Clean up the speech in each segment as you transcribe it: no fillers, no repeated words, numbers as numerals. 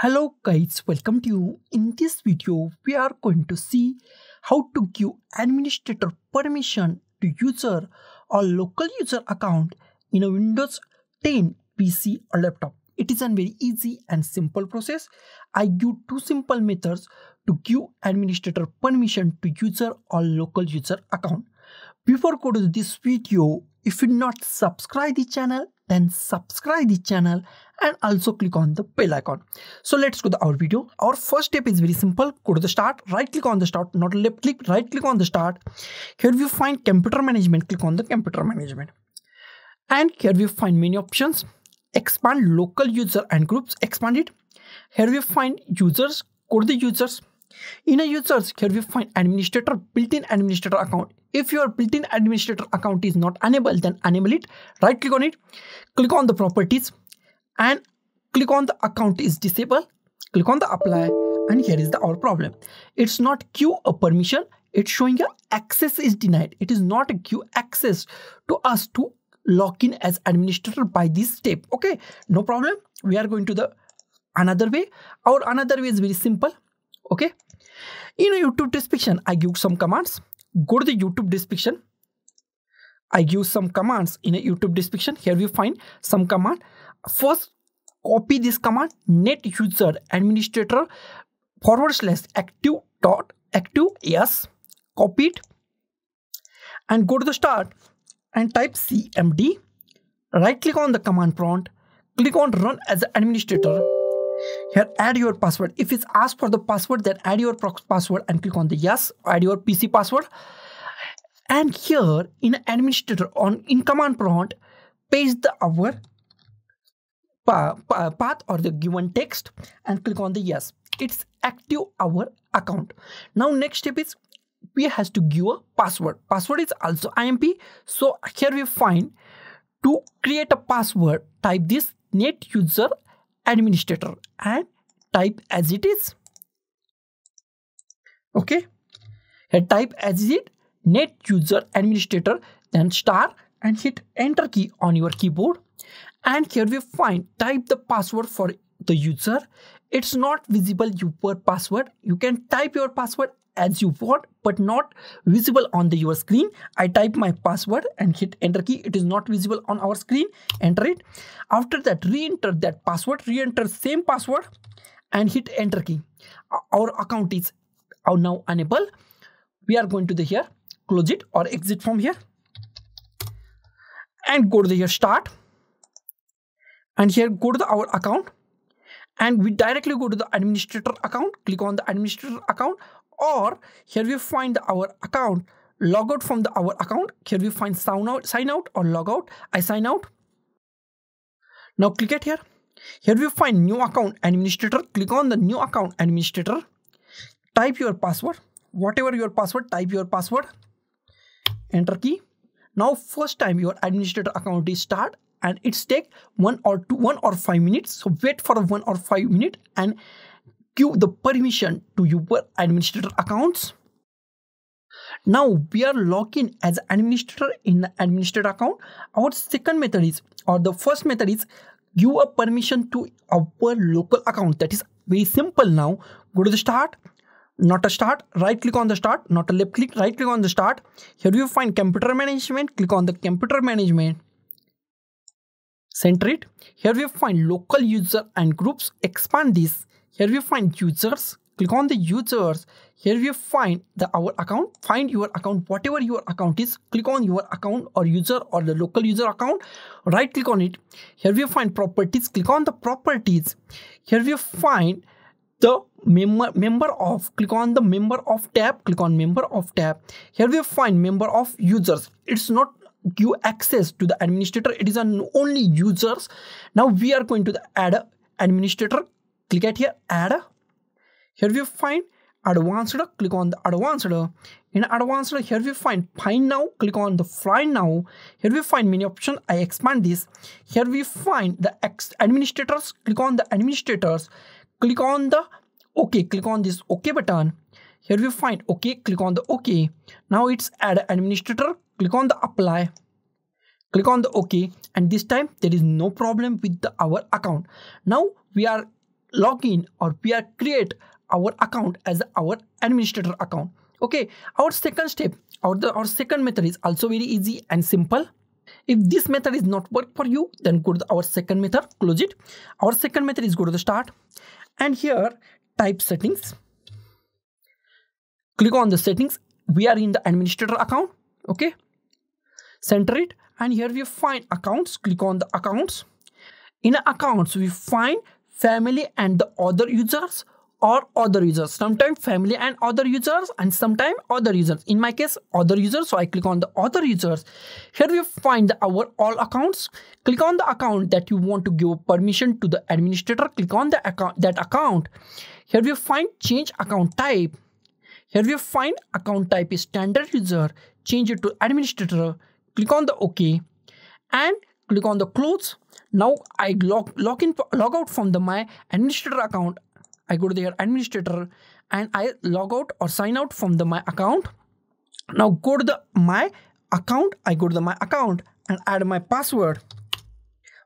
Hello guys, welcome to you. In this video we are going to see how to give administrator permission to user or local user account in a Windows 10 PC or laptop. It is a very easy and simple process. I give two simple methods to give administrator permission to user or local user account. Before go to this video, if you not subscribe the channel, then subscribe the channel and also click on the bell icon. So let's go to our video. Our first step is very simple. Go to the start, right click on the start, not left click, right click on the start. Here we find computer management, click on the computer management. And here we find many options. Expand local user and groups, expand it. Here we find users, go to the users. In a users, here we find administrator, built-in administrator account. If your built-in administrator account is not enabled, then enable it. Right click on it, click on the properties and click on the account is disabled, click on the apply, and here is our problem. It's not give a permission, it's showing your access is denied. It is not give access to us to log in as administrator by this step. Okay, no problem. We are going to the another way. Our another way is very simple. Okay, in a YouTube description I give some commands. Go to the YouTube description. I give some commands in a YouTube description. Here we find some command. First, copy this command, net user administrator / active. Yes, copy it and go to the start and type CMD. Right click on the command prompt, click on run as administrator. Here add your password. If it's asked for the password, then add your password and click on the yes, add your PC password. And here in administrator in command prompt, paste our path or the given text and click on the yes. It's active our account. Now next step is we has to give a password. Password is also IMP. So here we find to create a password, type this net user administrator and type as it is. Okay, here type as it, net user administrator, then star and hit enter key on your keyboard. And here we find type the password for the user. It's not visible your password. You can type your password as you want, but not visible on your screen. I type my password and hit enter key. It is not visible on our screen. Enter it. After that, re-enter that password, re-enter same password and hit enter key. Our account is now enabled. We are going to the here, close it or exit from here and go to the here start. And here go to the our account and we directly go to the administrator account, click on the administrator account. Or here we find our account, log out from our account. Here we find sign out or log out. I sign out. Now click it here. Here we find new account administrator. Click on the new account administrator. Type your password. Whatever your password, type your password. Enter key. Now first time your administrator account is start and it's take 1 or 5 minutes. So wait for 1 or 5 minutes and give the permission to your administrator accounts. Now we are logged in as administrator in the administrator account. Our second method is, or the first method is, give a permission to our local account. That is very simple. Now go to the start, not a start, right click on the start, not a left click, right click on the start. Here you find computer management, click on the computer management. Center it. Here we find local user and groups, expand this. Here we find users, click on the users. Here we find our account, find your account, whatever your account is, click on your account or user or the local user account, right click on it. Here we find properties, click on the properties. Here we find the member of, click on the member of tab, click on member of tab. Here we find member of users. It's not give access to the administrator, it is an only users. Now we are going to the add administrator. Click at here, add. Here we find advanced, click on the advanced. In advanced, here we find find now, click on the find now. Here we find many options, I expand this. Here we find the administrators, click on the administrators, click on the OK, click on this OK button. Here we find OK, click on the OK. Now it's add administrator, click on the apply. Click on the OK and this time there is no problem with our account. Now we are log in or we are create our account as our administrator account. Okay, our second step or our second method is also very easy and simple. If this method is not work for you, then go to our second method, close it. Our second method is go to the start and here type settings. Click on the settings. We are in the administrator account. Okay, center it and here we find accounts. Click on the accounts. In accounts we find family and the other users or other users. Sometimes family and other users and sometimes other users. In my case other users, so I click on the other users. Here we find our all accounts. Click on the account that you want to give permission to the administrator. Click on the account, that account. Here we find change account type. Here we find account type is standard user. Change it to administrator. Click on the OK and click on the close. Now I log out from the my administrator account. I go to their administrator and I log out or sign out from the my account. Now go to the my account. I go to the my account and add my password.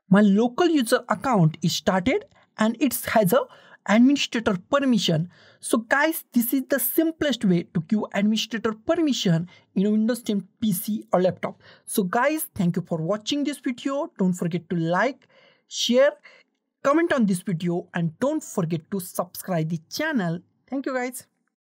My local user account is started and it has a administrator permission. So guys, this is the simplest way to give administrator permission in a Windows 10 PC or laptop. So guys, thank you for watching this video. Don't forget to like, share, comment on this video and don't forget to subscribe the channel. Thank you guys.